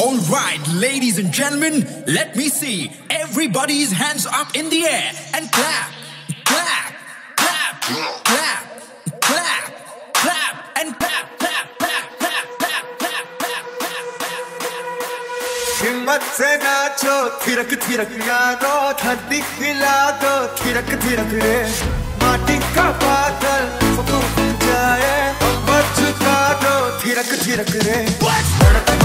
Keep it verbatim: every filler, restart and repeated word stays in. All right, ladies and gentlemen, let me see everybody's hands up in the air and clap, clap, clap, clap, clap, clap, and clap, clap, clap, clap, clap, clap, clap, clap, clap. हिम्मत से नाचो, थिरक थिरक गानो, धरती हिला दो, थिरक थिरक रे, माटी का बादल फूट जाए, अब बच जाओ, थिरक थिरक रे.